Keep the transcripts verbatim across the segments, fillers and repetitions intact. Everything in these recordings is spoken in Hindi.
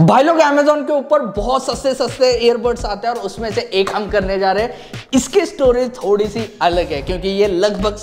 भाई लोग अमेजोन के ऊपर बहुत सस्ते सस्ते ईयरबड्स आते हैं और उसमें से एक हम करने जा रहे हैं। इसकी स्टोरी थोड़ी सी अलग है क्योंकि ये लगभग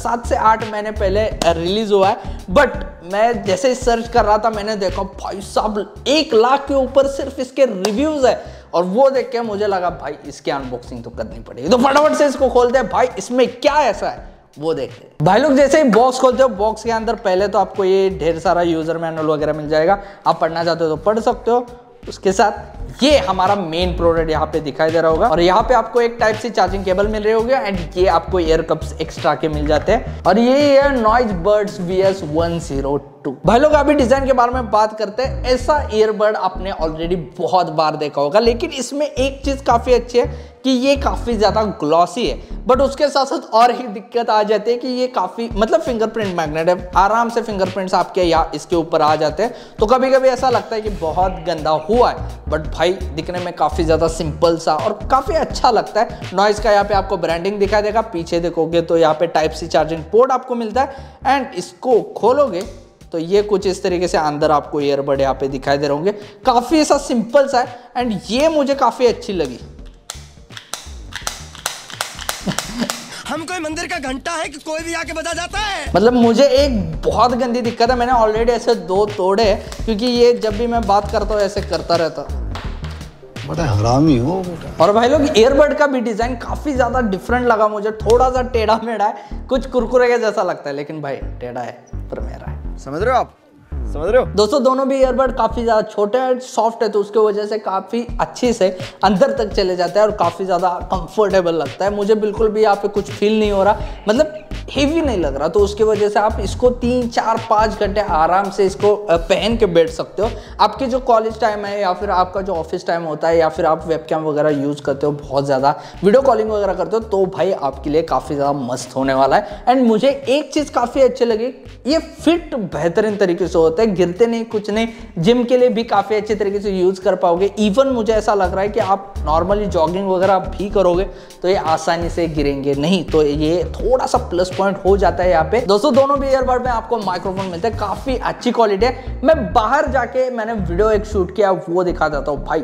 सात से आठ महीने पहले रिलीज हुआ है। बट मैं जैसे ही सर्च कर रहा था मैंने देखा भाई साहब एक लाख के ऊपर सिर्फ इसके रिव्यूज है और वो देख के मुझे लगा भाई इसकी अनबॉक्सिंग तो करनी पड़ेगी। तो फटाफट से इसको खोलते हैं, भाई इसमें क्या ऐसा है वो देखते हैं। भाई लोग जैसे ही बॉक्स खोलते हो, बॉक्स के अंदर पहले तो आपको ये ढेर सारा यूजर मैनुअल वगैरह मिल जाएगा, आप पढ़ना चाहते हो तो पढ़ सकते हो। उसके साथ ये हमारा मेन प्रोडक्ट यहाँ पे दिखाई दे रहा होगा और यहाँ पे आपको एक टाइप से चार्जिंग केबल मिल रही होगी एंड ये आपको एयर कप्स एक्स्ट्रा के मिल जाते हैं और ये है Noise buds V S one zero two. भाई लोग अभी डिजाइन के बारे में बात करते हैं। ऐसा ईयरबड आपने ऑलरेडी बहुत बार देखा होगा, लेकिन इसमें एक चीज काफी अच्छी है कि ये काफ़ी ज़्यादा ग्लॉसी है। बट उसके साथ साथ और ही दिक्कत आ जाती है कि ये काफ़ी मतलब फिंगरप्रिंट मैग्नेट है, आराम से फिंगरप्रिंट्स आपके यहाँ इसके ऊपर आ जाते हैं। तो कभी कभी ऐसा लगता है कि बहुत गंदा हुआ है, बट भाई दिखने में काफ़ी ज़्यादा सिंपल सा और काफ़ी अच्छा लगता है। नॉइज़ का यहाँ पे आपको ब्रांडिंग दिखाई देगा, पीछे देखोगे तो यहाँ पे टाइप सी चार्जिंग पोर्ट आपको मिलता है एंड इसको खोलोगे तो ये कुछ इस तरीके से अंदर आपको ईयरबड यहाँ पे दिखाई दे रहे होंगे। काफ़ी ऐसा सिंपल सा है एंड ये मुझे काफ़ी अच्छी लगी। हम कोई मंदिर का घंटा है कि कोई भी आके बता जाता है। मतलब मुझे एक बहुत गंदी दिक्कत है, मैंने ऑलरेडी ऐसे दो तोड़े क्योंकि ये जब भी मैं बात करता हूँ ऐसे करता रहता हूँ। बड़ा हरामी हो बेटा। और भाई लोग ईयरबड का भी डिजाइन काफी ज्यादा डिफरेंट लगा मुझे, थोड़ा सा टेढ़ा मेढ़ा है, कुछ कुरकुरे के जैसा लगता है, लेकिन भाई टेढ़ा है पर मेरा है, समझ रहे हो आप, समझ रहे हो दोस्तों। दोनों भी ईयरबड काफी ज्यादा छोटे हैं, सॉफ्ट है, तो उसके वजह से काफी अच्छे से अंदर तक चले जाता है और काफी ज्यादा कंफर्टेबल लगता है। मुझे बिल्कुल भी यहाँ पे कुछ फील नहीं हो रहा, मतलब हेवी नहीं लग रहा, तो उसकी वजह से आप इसको तीन चार पाँच घंटे आराम से इसको पहन के बैठ सकते हो। आपके जो कॉलेज टाइम है या फिर आपका जो ऑफिस टाइम होता है या फिर आप वेबकैम वगैरह यूज़ करते हो, बहुत ज़्यादा वीडियो कॉलिंग वगैरह करते हो, तो भाई आपके लिए काफ़ी ज़्यादा मस्त होने वाला है। एंड मुझे एक चीज़ काफ़ी अच्छी लगी, ये फिट बेहतरीन तरीके से होता है, गिरते नहीं कुछ नहीं, जिम के लिए भी काफ़ी अच्छे तरीके से यूज़ कर पाओगे। इवन मुझे ऐसा लग रहा है कि आप नॉर्मली जॉगिंग वगैरह भी करोगे तो ये आसानी से गिरेंगे नहीं, तो ये थोड़ा सा प्लस पॉइंट हो जाता है यहाँ पे। दोस्तों दोनों भी ईयरबड में आपको माइक्रोफोन मिलता है, काफी अच्छी क्वालिटी है। मैं बाहर जाके मैंने वीडियो एक शूट किया, वो दिखा देता हूँ, भाई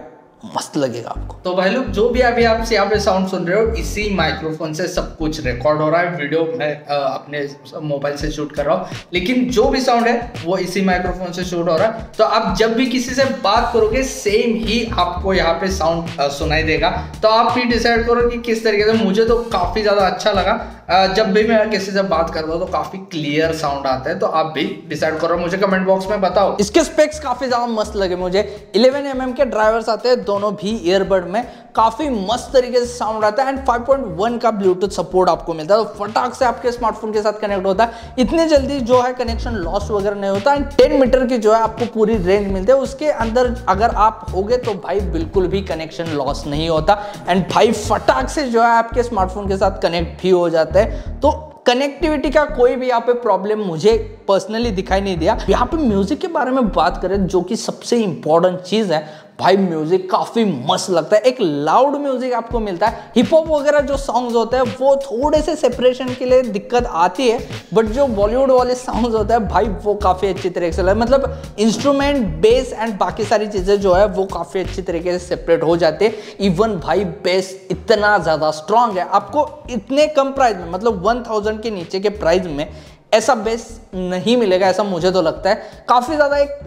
मस्त लगेगा आपको। तो भाई लोग जो भी अभी आप से यहाँ पे साउंड सुन रहे हो, इसी माइक्रोफोन से सब कुछ रिकॉर्ड हो रहा है। वीडियो मैं अपने मोबाइल से शूट कर रहा हूँ, लेकिन जो भी साउंड है वो इसी माइक्रोफोन से शूट हो रहा है। तो आप जब भी किसी से बात करोगे सेम ही आपको यहाँ पे साउंड सुनाई देगा। तो आप ही डिसाइड करो कि किस तरीके से। मुझे तो काफी ज्यादा अच्छा लगा, जब भी मैं किसी से बात करता हूँ तो काफी क्लियर साउंड आता है। तो आप भी डिसाइड करो, मुझे कमेंट बॉक्स में बताओ। इसके स्पेक्स काफी ज्यादा मस्त लगे मुझे। इलेवन एम एम के ड्राइवर्स आते हैं दोनों भी ईयरबड में, काफी मस्त तरीके से साउंड आता है एंड फाइव पॉइंट वन का ब्लूटूथ सपोर्ट आपको मिलता है, तो फटाक से आपके स्मार्टफोन के साथ कनेक्ट होता है। इतने जल्दी जो है कनेक्शन लॉस वगैरह नहीं होता एंड टेन मीटर की जो है आपको पूरी रेंज मिलती है। उसके अंदर अगर आप होगे तो भाई बिल्कुल भी कनेक्शन लॉस नहीं होता एंड भाई फटाक से जो है आपके स्मार्टफोन के साथ कनेक्ट भी हो जाता है। तो कनेक्टिविटी का कोई भी यहाँ पे प्रॉब्लम मुझे पर्सनली दिखाई नहीं दिया। यहाँ पे म्यूजिक के बारे में बात करें, जो कि सबसे इंपॉर्टेंट चीज है, भाई म्यूजिक काफी मस्त लगता है। एक लाउड म्यूजिक आपको मिलता है। हिप हॉप वगैरह जो सॉन्ग्स होते हैं वो थोड़े से सेपरेशन के लिए दिक्कत आती है, बट जो बॉलीवुड वाले सॉन्ग्स होते हैं भाई वो काफी अच्छी तरीके से लगता है। मतलब इंस्ट्रूमेंट, बेस एंड बाकी सारी चीजें जो है वो काफी अच्छी तरीके से सेपरेट हो जाते हैं। इवन भाई बेस इतना ज्यादा स्ट्रांग है, आपको इतने कम प्राइस में मतलब वन थाउजेंड के नीचे के प्राइस में ऐसा बेस नहीं मिलेगा, ऐसा मुझे तो लगता है। काफी ज्यादा एक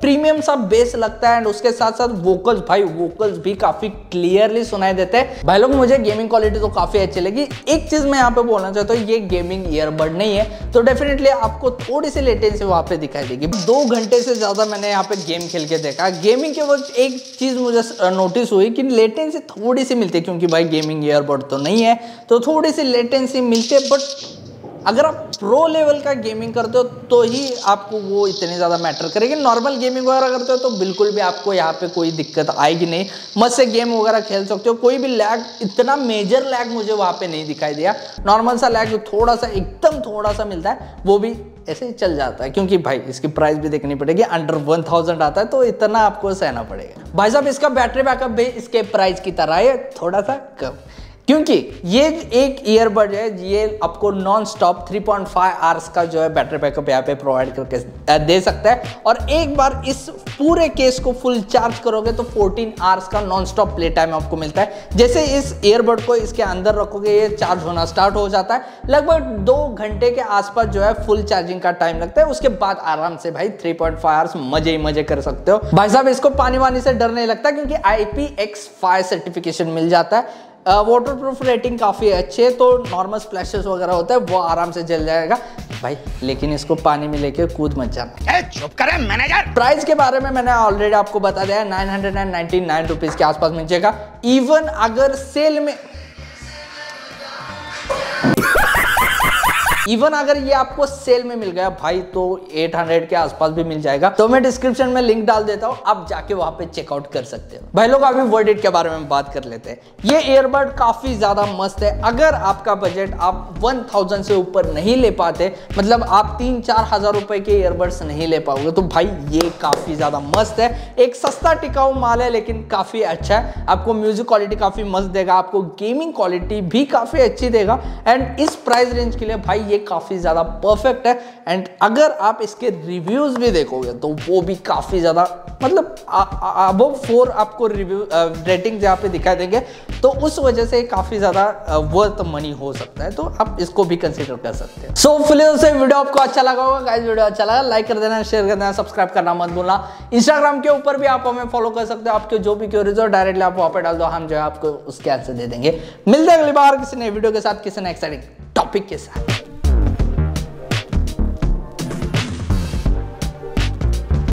प्रीमियम सा बेस लगता है एंड उसके साथ साथ वोकल्स, भाई वोकल्स भी काफी क्लियरली सुनाई देते हैं। भाई लोग मुझे गेमिंग क्वालिटी तो काफी अच्छी लगी। एक चीज मैं यहाँ पे बोलना चाहता हूँ, ये गेमिंग ईयरबड नहीं है, तो डेफिनेटली आपको थोड़ी सी लेटेंसी वहाँ पे दिखाई देगी। दो घंटे से ज्यादा मैंने यहाँ पे गेम खेल के देखा। गेमिंग के वक्त एक चीज मुझे नोटिस हुई कि लेटेंसी थोड़ी सी मिलती है, क्योंकि भाई गेमिंग ईयरबड तो नहीं है तो थोड़ी सी लेटेंसी मिलती है। बट अगर आप प्रो लेवल का गेमिंग करते हो तो ही आपको वो इतने ज़्यादा मैटर करेगी। नॉर्मल गेमिंग वगैरह करते हो तो बिल्कुल भी आपको यहाँ पे कोई दिक्कत आएगी नहीं, मस्त से गेम वगैरह खेल सकते हो। कोई भी लैग, इतना मेजर लैग मुझे वहाँ पे नहीं दिखाई दिया। नॉर्मल सा लैग थोड़ा सा, एकदम थोड़ा सा मिलता है, वो भी ऐसे ही चल जाता है, क्योंकि भाई इसकी प्राइस भी देखनी पड़ेगी। अंडर वन थाउजेंड आता है तो इतना आपको सहना पड़ेगा। भाई साहब इसका बैटरी बैकअप भी इसके प्राइस की तरह है, थोड़ा सा कम। क्योंकि ये एक ईयरबड है, ये आपको non stop three point five hours का जो है बैटरी बैकअप यहाँ पे प्रोवाइड करके दे सकता है। और एक बार इस पूरे केस को फुल चार्ज करोगे तो फोर्टीन आवर्स का नॉन स्टॉप प्ले टाइम आपको मिलता है। जैसे इस ईयरबड को इसके अंदर रखोगे ये चार्ज होना स्टार्ट हो जाता है, लगभग दो घंटे के आसपास जो है फुल चार्जिंग का टाइम लगता है। उसके बाद आराम से भाई थ्री पॉइंट फाइव आवर्स मजे ही मजे कर सकते हो। भाई साहब इसको पानी वानी से डर नहीं लगता क्योंकि I P X five certification मिल जाता है, वाटर प्रूफ रेटिंग काफ़ी अच्छी है, तो नॉर्मल स्प्लैशेस वगैरह होता है वो आराम से जल जाएगा भाई। लेकिन इसको पानी में लेके कूद मत जाना। चुप करें मैनेजर। प्राइस के बारे में मैंने ऑलरेडी आपको बता दिया है, nine hundred and ninety nine rupees के आसपास मिल जाएगा। इवन अगर सेल में इवन अगर ये आपको सेल में मिल गया भाई तो एट हंड्रेड के आसपास भी मिल जाएगा। तो मैं डिस्क्रिप्शन में लिंक डाल देता हूँ, आप जाके वहाँ पे चेकआउट कर सकते हो। भाई लोग अभी वर्डिट के बारे में बात कर लेते हैं। ये ईयरबड काफी ज्यादा मस्त है। अगर आपका बजट आप वन थाउजेंड से ऊपर नहीं ले पाते, मतलब आप तीन चार हजार रुपए के ईयरबड्स नहीं ले पाओगे, तो भाई ये काफी ज्यादा मस्त है। एक सस्ता टिकाऊ माल है लेकिन काफी अच्छा है। आपको म्यूजिक क्वालिटी काफी मस्त देगा, आपको गेमिंग क्वालिटी भी काफी अच्छी देगा। एंड इस प्राइस रेंज के लिए भाई ये काफी ज्यादा परफेक्ट है। एंड अगर आप इसके रिव्यूज भी देखोगे तो वो भी काफी ज्यादा, मतलब अबव फोर आपको रिव्यू रेटिंग यहाँ पे दिखाई देंगे, तो उस वजह से काफी ज्यादा वर्थ मनी हो सकता है, तो आप इसको भी कंसीडर कर सकते हैं। सो फिलहाल से वीडियो आपको अच्छा लगा होगा गाइस। वीडियो अच्छा लगा लाइक कर देना, शेयर कर देना, सब्सक्राइब करना मत भूलना। इंस्टाग्राम के ऊपर भी आप हमें फॉलो कर सकते हो। आपके जो भी क्वेरीज हो डायरेक्टली आप वहाँ पे डाल दो, हम जो है आपको उसके आंसर दे देंगे। मिलते हैं अगली बार किसी नए वीडियो के साथ, किसी नए एक्साइटिंग टॉपिक के साथ।